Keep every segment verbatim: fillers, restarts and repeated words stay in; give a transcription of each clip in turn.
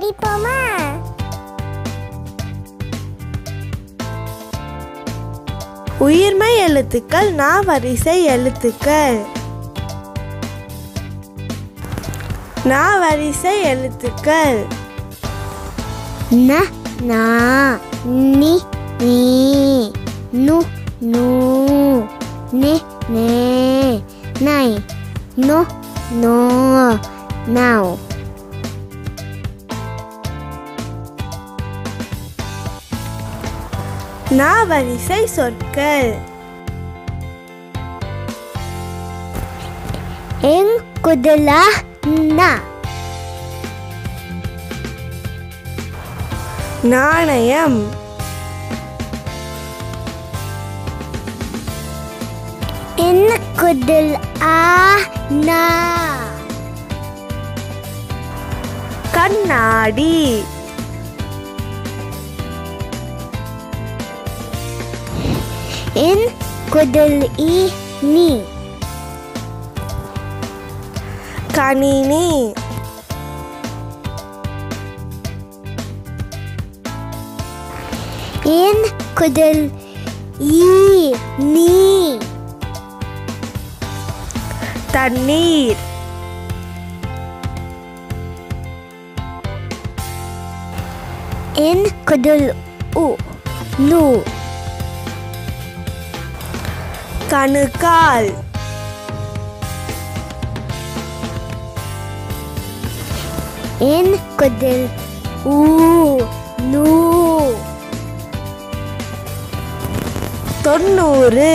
படிப்போமா? உயிர்மை எழுத்துக்கள் நா வரிசை எழுத்துக்கள். நா வரிசை எழுத்துக்கள். ந நா, நி நீ, நு நூ, நெ நே, நை, நோ நோ, நௌ. நா வரிசை சொற்கள். எங் குதலா நா, நாணயம். என் குதில் ஆ நா, கண்ணாடி. என் குதில் இ நீ, கணினி. என் குதில் இ நீ, தண்ணீர். என் குதில் உ நூ, கணுக்கால். என் குதில் உ நூ, தொண்ணூறு.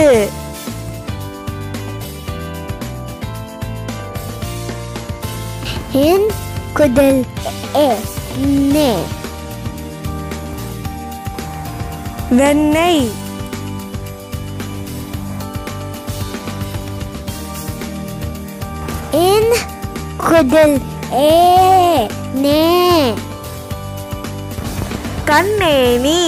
என் குதில் ஏ நே, வெண்ணெய். என் குதில் ஏ நே, கண்ணேனி.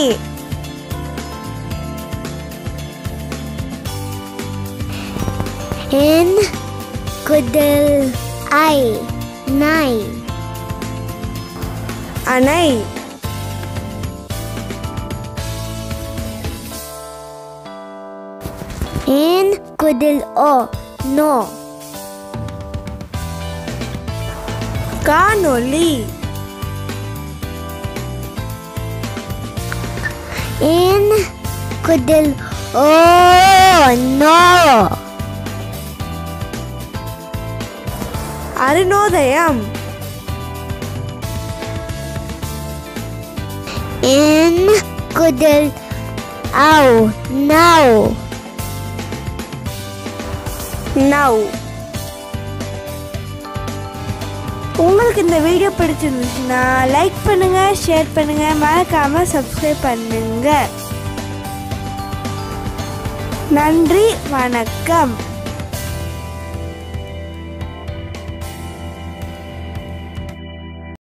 என் குதில் ஐ நை, அணை. என் குதில் ஓ நோ, காணொளி. என் குதில் ஓ நோ, அருணோதயம். என் குதில் ஆவ் நவ், நவ். உங்களுக்கு இந்த வீடியோ பிடிச்சிருந்துச்சுன்னா லைக் பண்ணுங்க, ஷேர் பண்ணுங்க, மறக்காம சப்ஸ்கிரைப் பண்ணுங்க. நன்றி, வணக்கம்.